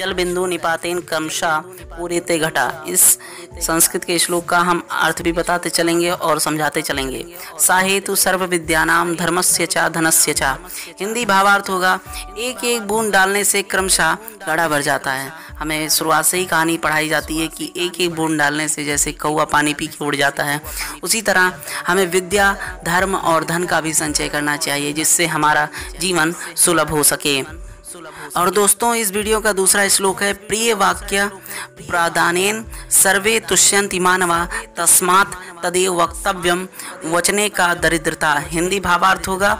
जल बिंदु निपातेन क्रमशः पूरीते घटा। इस संस्कृत के श्लोक का हम अर्थ भी बताते चलेंगे और समझाते चलेंगे। साहेतु सर्व विद्यानाम धर्मस्य चा धनस्य चा। हिंदी भावार्थ होगा एक एक बूंद डालने से क्रमशः घड़ा भर जाता है। हमें शुरुआत से ही कहानी पढ़ाई जाती है कि एक एक बूंद डालने से जैसे कौवा पानी पी के उड़ जाता है, उसी तरह हमें विद्या, धर्म और धन का भी संचय करना चाहिए जिससे हमारा जीवन सुलभ हो सके। और दोस्तों, इस वीडियो का दूसरा श्लोक है प्रिय वाक्य प्रादानेन सर्वे तुष्यन्ति मानवा तस्मात् तदेव वक्तव्यम वचने का दरिद्रता। हिंदी भावार्थ होगा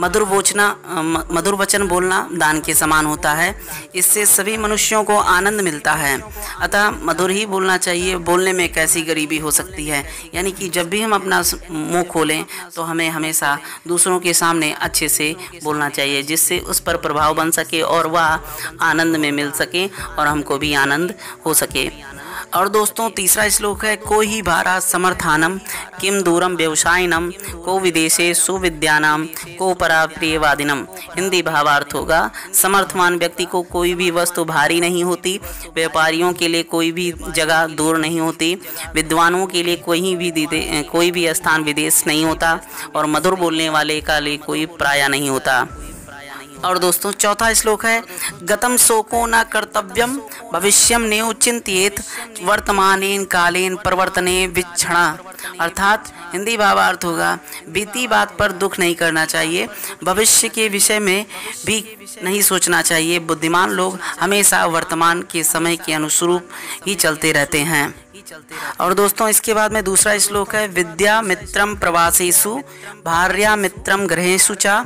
मधुर वचन बोलना दान के समान होता है, इससे सभी मनुष्यों को आनंद मिलता है। अतः मधुर ही बोलना चाहिए, बोलने में कैसी गरीबी हो सकती है। यानी कि जब भी हम अपना मुंह खोलें तो हमें हमेशा दूसरों के सामने अच्छे से बोलना चाहिए जिससे उस पर प्रभाव बन सके और वह आनंद में मिल सके और हमको भी आनंद हो सके। और दोस्तों, तीसरा श्लोक है को ही भारा समर्थानम किम दूरम व्यवसायिनम को विदेशे सुविद्यानाम को पराप्रियवादिनम। हिंदी भावार्थ होगा समर्थमान व्यक्ति को कोई भी वस्तु भारी नहीं होती, व्यापारियों के लिए कोई भी जगह दूर नहीं होती, विद्वानों के लिए कोई भी स्थान विदेश नहीं होता और मधुर बोलने वाले का लिए कोई पराया नहीं होता। और दोस्तों, चौथा श्लोक है गतम शोको न कर्तव्यम भविष्यम नेव चिंतित वर्तमानेन कालेन प्रवर्तने विक्षणा। अर्थात हिंदी भावार्थ होगा बीती बात पर दुख नहीं करना चाहिए, भविष्य के विषय में भी नहीं सोचना चाहिए। बुद्धिमान लोग हमेशा वर्तमान के समय के अनुरूप ही चलते रहते हैं। और दोस्तों, इसके बाद में दूसरा श्लोक है विद्या मित्रम प्रवासेषु भार्या मित्रम गृहेषु चा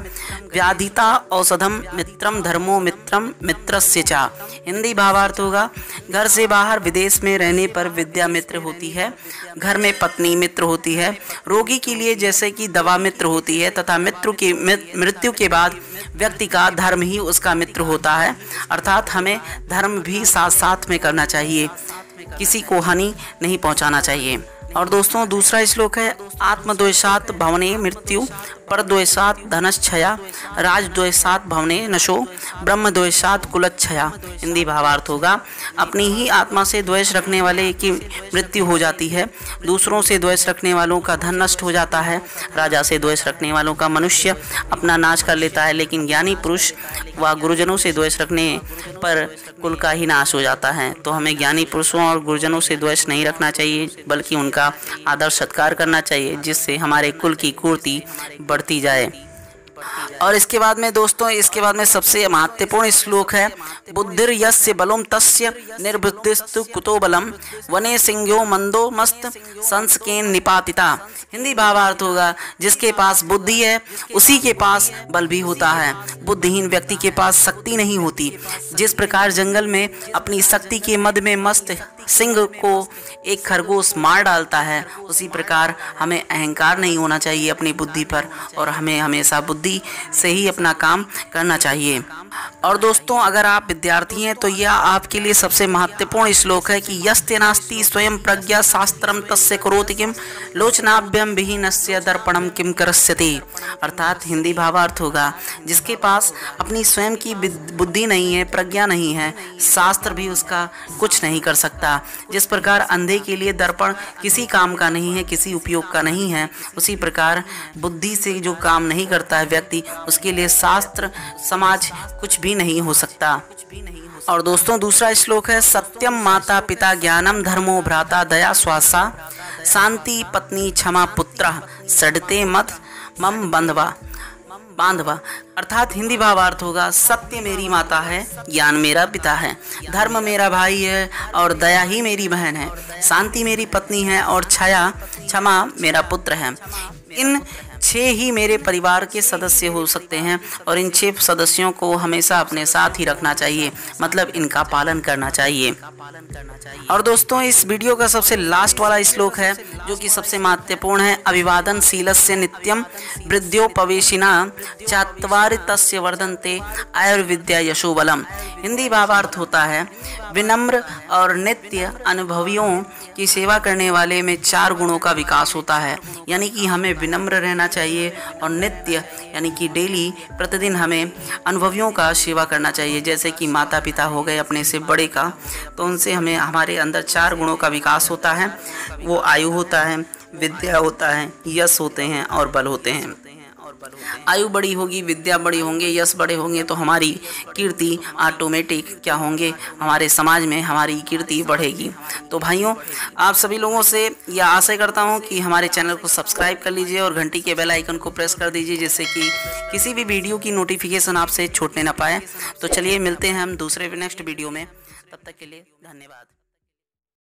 व्याधिता औषधम मित्रम धर्मो मित्रम मित्रस्य चा। हिंदी भावार्थ होगा घर से बाहर विदेश में रहने पर विद्या मित्र होती है, घर में पत्नी मित्र होती है, रोगी के लिए जैसे कि दवा मित्र होती है तथा मृत्यु के बाद व्यक्ति का धर्म ही उसका मित्र होता है। अर्थात हमें धर्म भी साथ साथ में करना चाहिए, किसी को हानि नहीं पहुंचाना चाहिए। और दोस्तों, दूसरा श्लोक है आत्मद्वेषात भवने मृत्यु परद्वेषात धनश्छया राजद्वेषात भवने नशो ब्रह्मद्वेषात कुलच्छया। हिंदी भावार्थ होगा अपनी ही आत्मा से द्वेष रखने वाले की मृत्यु हो जाती है, दूसरों से द्वेष रखने वालों का धन नष्ट हो जाता है, राजा से द्वेष रखने वालों का मनुष्य अपना नाश कर लेता है, लेकिन ज्ञानी पुरुष व गुरुजनों से द्वेष रखने पर कुल का ही नाश हो जाता है। तो हमें ज्ञानी पुरुषों और गुरुजनों से द्वेष नहीं रखना चाहिए बल्कि उनका आदर सत्कार करना चाहिए जिससे हमारे कुल की कीर्ति बढ़ती जाए। और इसके बाद में दोस्तों, इसके बाद में सबसे महत्वपूर्ण श्लोक है बुद्धिर यस्य बलम तस्य निर्बुद्धिस्तु कुतो बलम वने सिंहो मंदो मस्त संस्केन निपातिता। हिंदी भावार्थ होगा जिसके पास बुद्धि है उसी के पास बल भी होता है, बुद्धिहीन व्यक्ति के पास शक्ति नहीं होती। जिस प्रकार जंगल में अपनी शक्ति के मद में मस्त सिंह को एक खरगोश मार डालता है, उसी प्रकार हमें अहंकार नहीं होना चाहिए अपनी बुद्धि पर और हमें हमेशा बुद्धि से ही अपना काम करना चाहिए। और दोस्तों, अगर आप विद्यार्थी हैं तो यह आपके लिए सबसे महत्वपूर्ण श्लोक है कि यस्ते नास्ति स्वयं प्रज्ञा शास्त्रम तस्य करोति किम लोचनाभ्यम विहीनस्य दर्पणम किम करस्यति। अर्थात हिंदी भावार्थ होगा जिसके पास अपनी स्वयं की बुद्धि नहीं है, प्रज्ञा नहीं है, शास्त्र भी उसका कुछ नहीं कर सकता। जिस प्रकार अंधे के लिए दर्पण किसी काम का नहीं है, किसी उपयोग का नहीं है, उसी प्रकार बुद्धि से जो काम नहीं करता है व्यक्ति, उसके लिए शास्त्र समाज कुछ भी नहीं हो सकता। और दोस्तों, दूसरा श्लोक है सत्यम माता पिता ज्ञानम धर्मो भ्राता दया स्वासा शांति पत्नी क्षमा पुत्र सड़ते मत मम बांधवा। अर्थात हिंदी भावार्थ होगा सत्य मेरी माता है, ज्ञान मेरा पिता है, धर्म मेरा भाई है और दया ही मेरी बहन है, शांति मेरी पत्नी है और क्षमा मेरा पुत्र है। इन 6 ही मेरे परिवार के सदस्य हो सकते हैं और इन 6 सदस्यों को हमेशा अपने साथ ही रखना चाहिए, मतलब इनका पालन करना चाहिए। और दोस्तों, इस वीडियो का सबसे लास्ट वाला श्लोक है जो कि सबसे महत्वपूर्ण है अभिवादन शीलस्य नित्यम वृद्ध्योपवेशिना चत्वारि तस्य वर्धन्ते आयुर्विद्या यशोबलम। हिंदी भावार्थ होता है विनम्र और नित्य अनुभवियों की सेवा करने वाले में 4 गुणों का विकास होता है। यानी कि हमें विनम्र रहना चाहिए और नित्य यानी कि डेली प्रतिदिन हमें अनुभवियों का सेवा करना चाहिए, जैसे कि माता पिता हो गए अपने से बड़े का, तो उनसे हमें हमारे अंदर 4 गुणों का विकास होता है। वो आयु होता है, विद्या होता है, यश होते हैं और बल होते हैं। आयु बड़ी होगी, विद्या बड़ी होंगे, यश बड़े होंगे, तो हमारी कीर्ति ऑटोमेटिक क्या होंगे, हमारे समाज में हमारी कीर्ति बढ़ेगी। तो भाइयों, आप सभी लोगों से यह आशा करता हूं कि हमारे चैनल को सब्सक्राइब कर लीजिए और घंटी के बेल आइकन को प्रेस कर दीजिए, जिससे कि किसी भी वीडियो की नोटिफिकेशन आपसे छूटने ना पाए। तो चलिए मिलते हैं हम दूसरे नेक्स्ट वीडियो में, तब तक के लिए धन्यवाद।